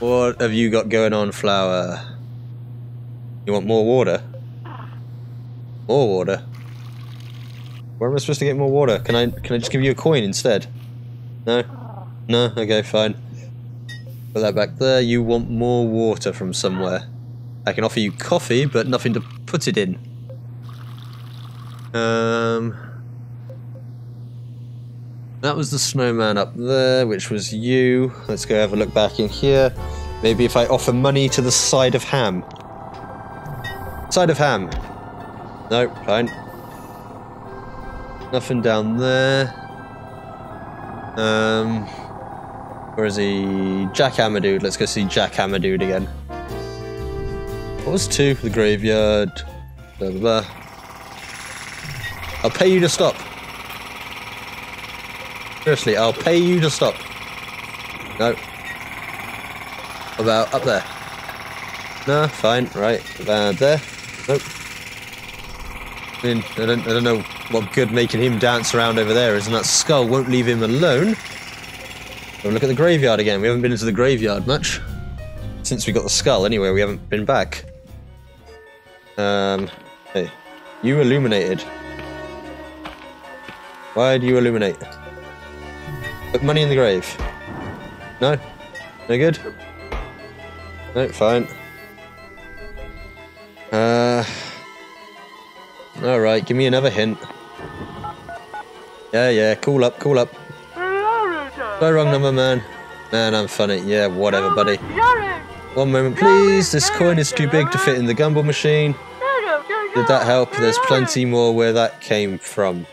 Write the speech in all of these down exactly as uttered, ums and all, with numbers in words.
What have you got going on, flower? You want more water? More water? Where am I supposed to get more water? Can I can I just give you a coin instead? No? No? Okay, fine. Put that back there. You want more water from somewhere. I can offer you coffee, but nothing to put it in. Um, that was the snowman up there, which was you. Let's go have a look back in here. Maybe if I offer money to the side of ham. Side of ham. No, fine. Nothing down there. Um, where is he? Jack Amadude. Let's go see Jack Amadude again. What was two? The graveyard. Blah, blah, blah. I'll pay you to stop. Seriously, I'll pay you to stop. No. About up there. No, fine. Right. About there. Nope. I mean, I don't, I don't know what good making him dance around over there is, and that skull won't leave him alone. Have a look at the graveyard again. We haven't been into the graveyard much. Since we got the skull, anyway, we haven't been back. Um, hey. You illuminated. Why do you illuminate? Put money in the grave. No? No good? No, fine. Uh, Alright, give me another hint. Yeah, yeah, cool up, cool up. No, wrong number, man. Man, I'm funny. Yeah, whatever, buddy. One moment, please. This coin is too big to fit in the gumball machine. Did that help? There's plenty more where that came from.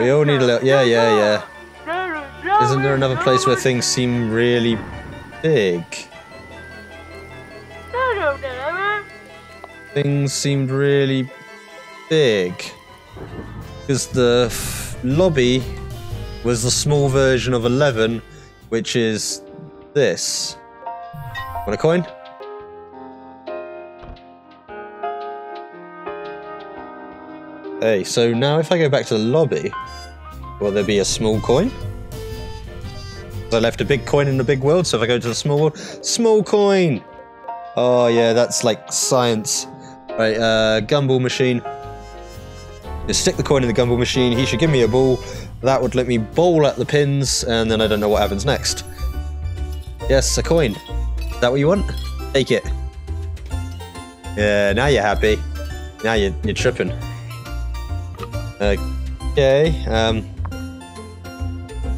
We all need a little... Yeah, yeah, yeah. Isn't there another place where things seem really big? Things seemed really big. Because the f lobby was the small version of eleven, which is this. Want a coin? Hey, so now if I go back to the lobby, will there be a small coin? I left a big coin in the big world, so if I go to the small world, small coin! Oh yeah, that's like science. Right, uh, gumball machine. Just stick the coin in the gumball machine, he should give me a ball. That would let me bowl at the pins, and then I don't know what happens next. Yes, a coin. Is that what you want? Take it. Yeah, now you're happy. Now you're, you're tripping. Okay, um,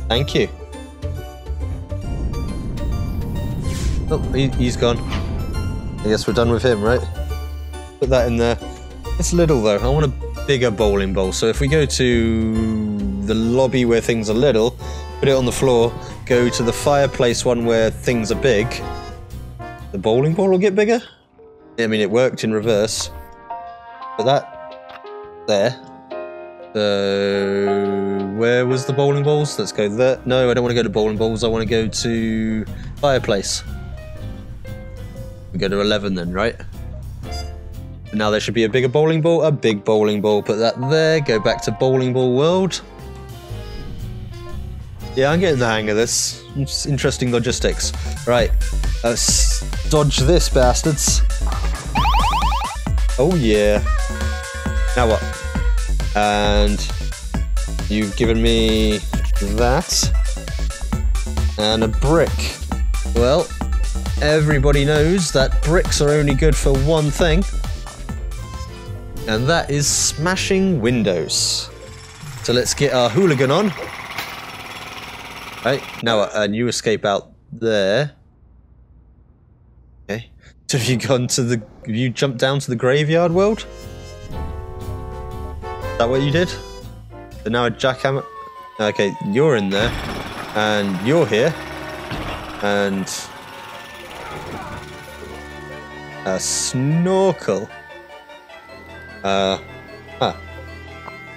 thank you. Oh, he, he's gone. I guess we're done with him, right? Put that in there. It's little though, I want a bigger bowling ball, so if we go to the lobby where things are little, put it on the floor, go to the fireplace one where things are big, the bowling ball will get bigger? I mean, it worked in reverse. But that, there. So, where was the bowling balls? Let's go there. No, I don't want to go to bowling balls. I want to go to fireplace. We go to eleven then, right? Now there should be a bigger bowling ball, a big bowling ball. Put that there, go back to bowling ball world. Yeah, I'm getting the hang of this. It's interesting logistics. Right, let's dodge this, bastards. Oh yeah. Now what? And you've given me that and a brick. Well, everybody knows that bricks are only good for one thing, and that is smashing windows. So let's get our hooligan on. Right, now uh, and you escape out there. Okay, so have you gone to the, have you jumped down to the graveyard world? Is that what you did? So now a jackhammer. Okay, you're in there, and you're here, and a snorkel. Uh, ah,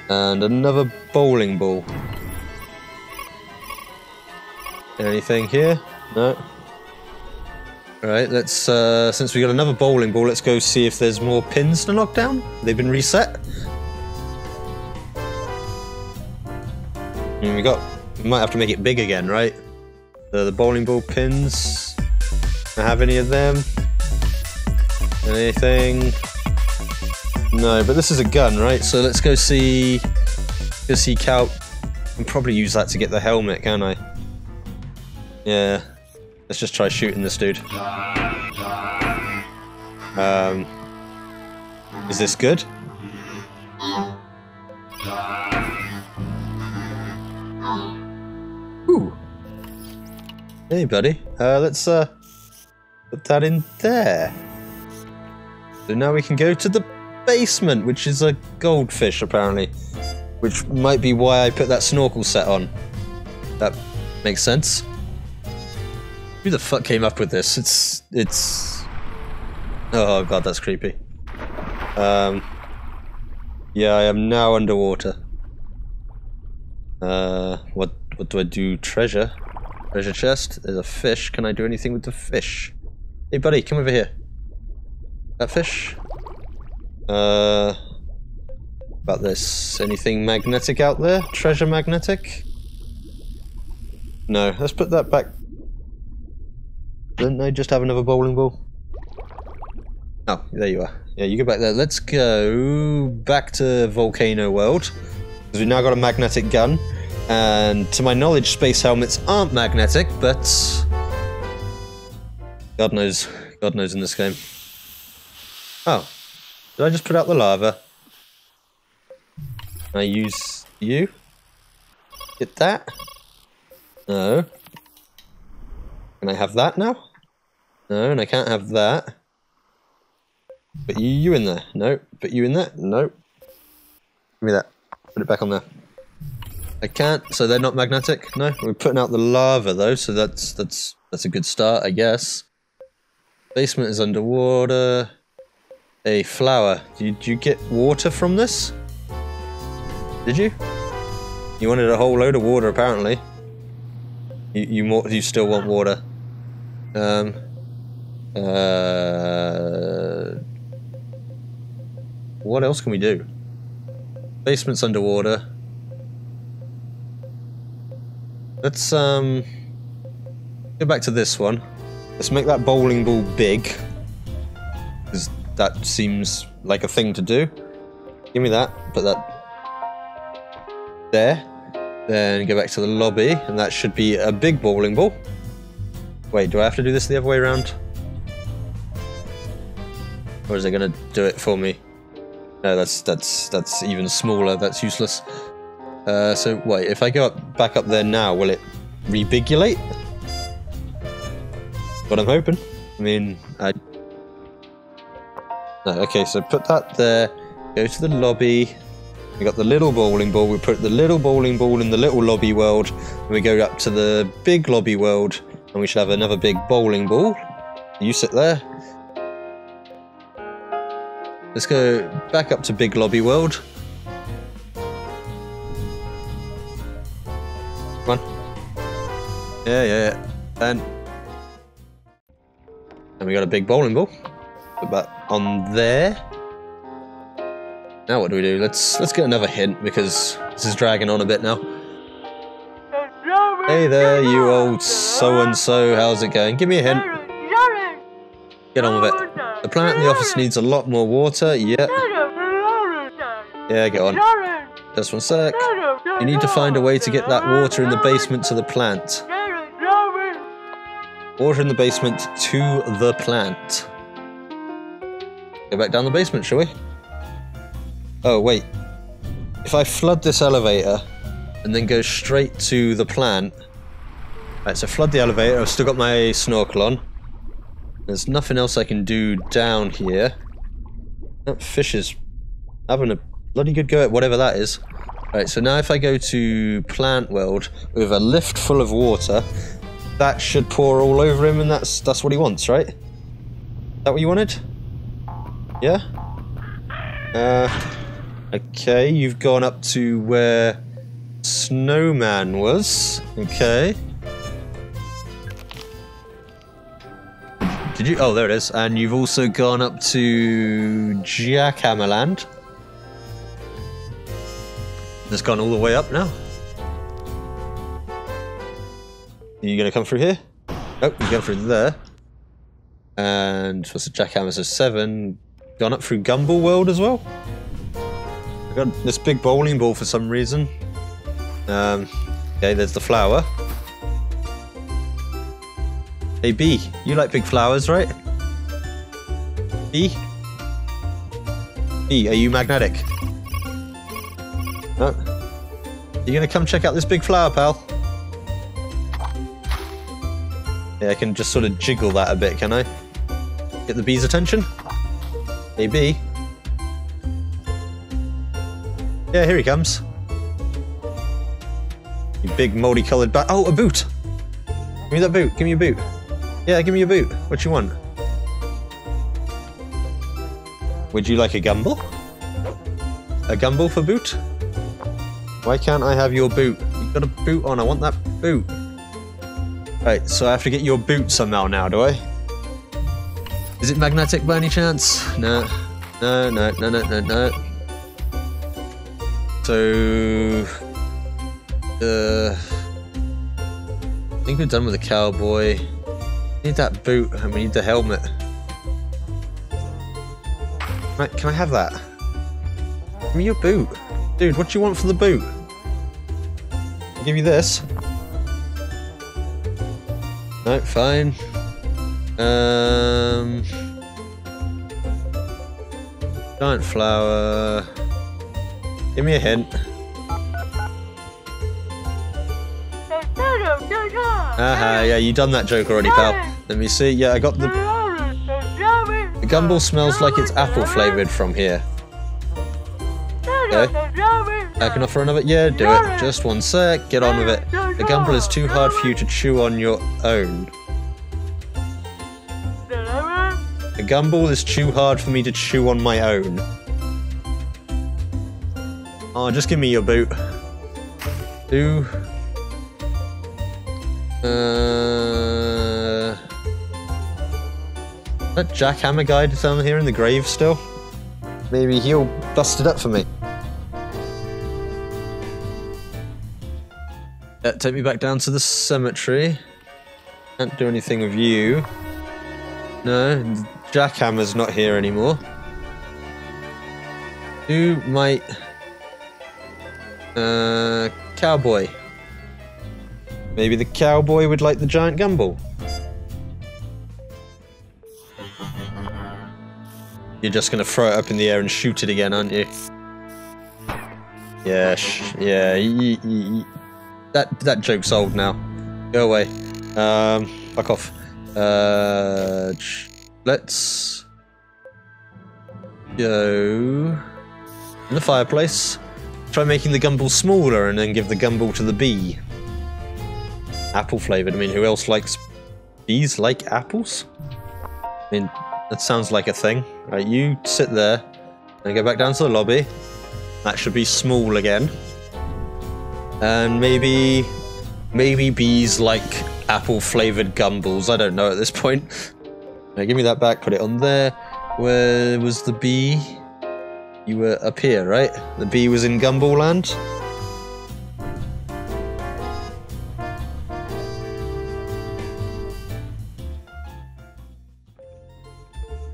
and another bowling ball. Anything here? No. All right, let's. Uh, since we got another bowling ball, let's go see if there's more pins to knock down. They've been reset. And we got, we might have to make it big again, right? The, the bowling ball pins. I have any of them? Anything? No, but this is a gun, right? So let's go see, go see Cal. I can probably use that to get the helmet, can I? Yeah. Let's just try shooting this dude. Um, is this good? Ooh. Hey, buddy. Uh, let's uh, put that in there. So now we can go to the basement, which is a goldfish, apparently. Which might be why I put that snorkel set on. That makes sense. Who the fuck came up with this? It's... it's... Oh god, that's creepy. Um... Yeah, I am now underwater. Uh, what what do I do? Treasure? Treasure chest? There's a fish. Can I do anything with the fish? Hey buddy, come over here. That fish? Uh... About this. Anything magnetic out there? Treasure magnetic? No, let's put that back. Didn't I just have another bowling ball? Oh, there you are. Yeah, you go back there. Let's go back to Volcano World. Because we've now got a magnetic gun. And to my knowledge, space helmets aren't magnetic, but... God knows. God knows in this game. Oh. Did I just put out the lava? I use you? Get that? No. Can I have that now? No, and I can't have that. But you, you in there. No. But you in there. No. Give me that. Put it back on there. I can't, so they're not magnetic? No. We're putting out the lava though, so that's that's that's a good start, I guess. Basement is underwater. A flower. Did you, did you get water from this? Did you? You wanted a whole load of water apparently. You you, more, you still want water. Um, uh, what else can we do? Basement's underwater. Let's um go back to this one. Let's make that bowling ball big, because that seems like a thing to do. Give me that. Put that there. Then go back to the lobby, and that should be a big bowling ball. Wait, do I have to do this the other way around? Or is it gonna do it for me? No, that's that's that's even smaller, that's useless. Uh, so wait, if I go up, back up there now, will it rebigulate? But I'm hoping. I mean, I... No, okay, so put that there, go to the lobby. We got the little bowling ball, we put the little bowling ball in the little lobby world, and we go up to the big lobby world, and we should have another big bowling ball. You sit there. Let's go back up to big lobby world. Come on. Yeah, yeah, yeah. And, and we got a big bowling ball. Put that on there. Now what do we do? Let's let's get another hint, because this is dragging on a bit now. Hey there, you old so-and-so, how's it going? Give me a hint. Get on with it. The plant in the office needs a lot more water, yeah. Yeah, get on. Just one sec. You need to find a way to get that water in the basement to the plant. Water in the basement to the plant. Go back down the basement, shall we? Oh, wait. If I flood this elevator and then go straight to the plant... Right, so flood the elevator. I've still got my snorkel on. There's nothing else I can do down here. That fish is having a bloody good go at whatever that is. Right, so now if I go to Plant World with a lift full of water, that should pour all over him, and that's that's what he wants, right? Is that what you wanted? Yeah? Uh... Okay, you've gone up to where Snowman was. Okay. Did you? Oh, there it is. And you've also gone up to Jackhammerland. It's gone all the way up now. Are you going to come through here? Nope, you're going through there. And what's the jackhammers of seven? Gone up through Gumball World as well? I got this big bowling ball for some reason. Um, okay, there's the flower. Hey, B, you like big flowers, right? B? B, are you magnetic? No? You gonna come check out this big flower, pal? Yeah, I can just sort of jiggle that a bit, can I? Get the bee's attention? Hey, bee. Yeah, here he comes. You big multi-coloured bat. Oh, a boot! Give me that boot. Give me a boot. Yeah, give me a boot. What you want? Would you like a gumball? A gumball for boot? Why can't I have your boot? You've got a boot on. I want that boot. Right, so I have to get your boot somehow now, do I? Is it magnetic by any chance? No. No, no, no, no, no, no. So, uh, I think we're done with the cowboy. We need that boot and we need the helmet. Right, can I have that? Give me your boot. Dude, what do you want for the boot? I'll give you this. No, fine. Um, giant flower. Give me a hint. Aha, uh-huh, yeah, you done that joke already, pal. Let me see. Yeah, I got the... The gumball smells like it's apple-flavoured from here. Okay. I can offer another... Yeah, do it. Just one sec. Get on with it. The gumball is too hard for you to chew on your own. The gumball is too hard for me to chew on my own. Oh, just give me your boot. Do. Uh, is that jackhammer guy down here in the grave still? Maybe he'll bust it up for me. Yeah, take me back down to the cemetery. Can't do anything with you. No, jackhammer's not here anymore. Do my... Uh, cowboy. Maybe the cowboy would like the giant gumball. You're just gonna throw it up in the air and shoot it again, aren't you? Yeah, sh yeah. Y y that that joke's old now. Go away. Um, fuck off. Uh, let's go in the fireplace. Try making the gumball smaller and then give the gumball to the bee. Apple flavoured. I mean, who else likes... Bees like apples? I mean, that sounds like a thing. Right, you sit there and go back down to the lobby. That should be small again. And maybe... Maybe bees like apple flavoured gumballs. I don't know at this point. Now, give me that back. Put it on there. Where was the bee? You were up here, right? The bee was in Gumball Land.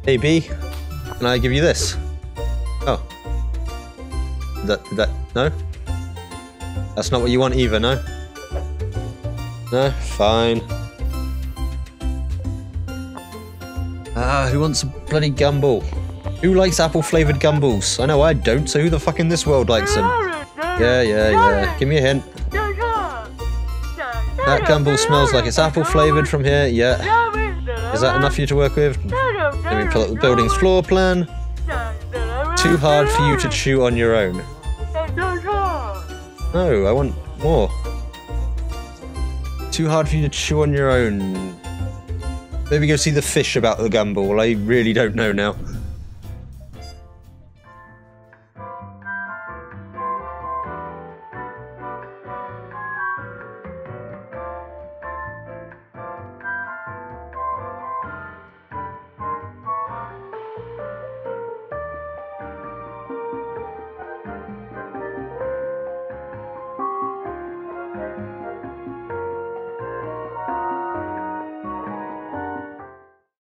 Hey, bee, can I give you this? Oh. That, that, no? That's not what you want either, no? No? Fine. Ah, who wants a bloody gumball? Who likes apple-flavoured gumballs? I know I don't, so who the fuck in this world likes them? Yeah, yeah, yeah. Give me a hint. That gumball smells like it's apple-flavoured from here, yeah. Is that enough for you to work with? Let me pull up the building's floor plan. Too hard for you to chew on your own. No, I want more. Too hard for you to chew on your own. Maybe go see the fish about the gumball. I really don't know now.